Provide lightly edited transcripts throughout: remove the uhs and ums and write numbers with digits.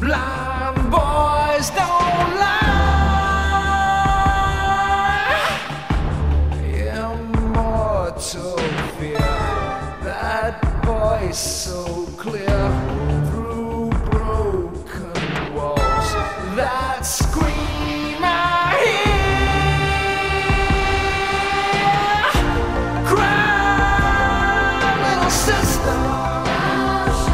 Blind boys don't lie. Immortal fear, that voice so clear through broken walls. That scream I hear. Cry, little sister. Loneliness,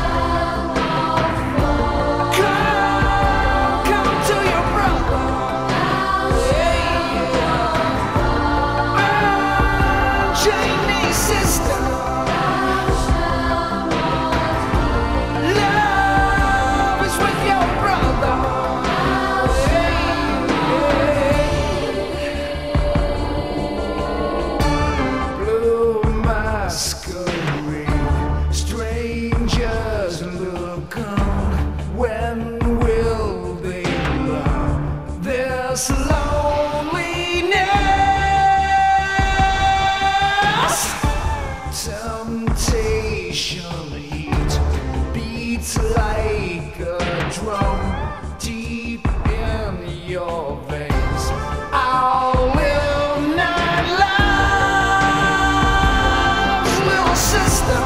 temptation heat beats like a drum deep in your veins. I'll live nine lives, little sister.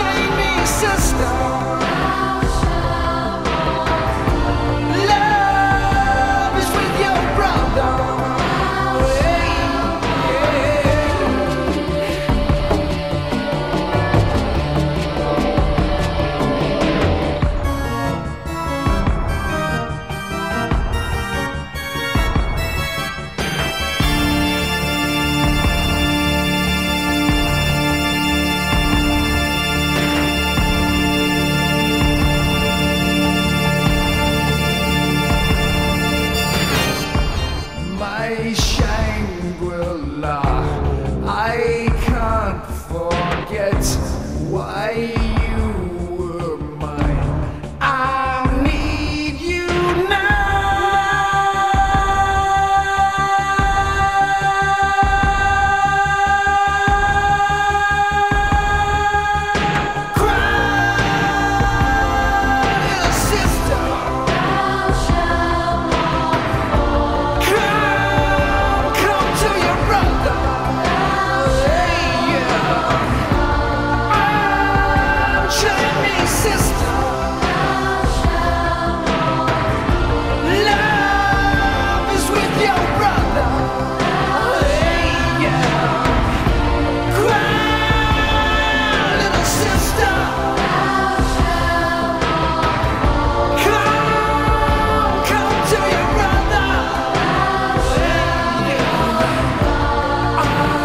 I can't forget why you were mine. I need you now. Cry, little sister. Come to your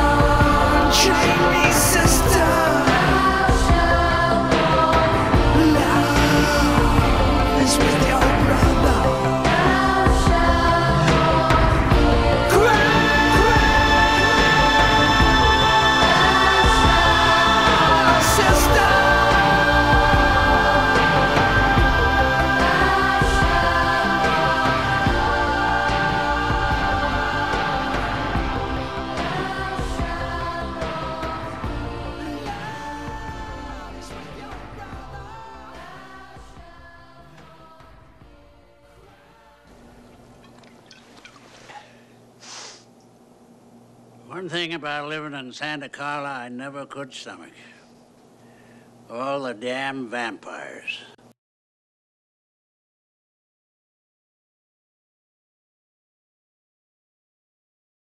brother. One thing about living in Santa Carla I never could stomach. All the damn vampires.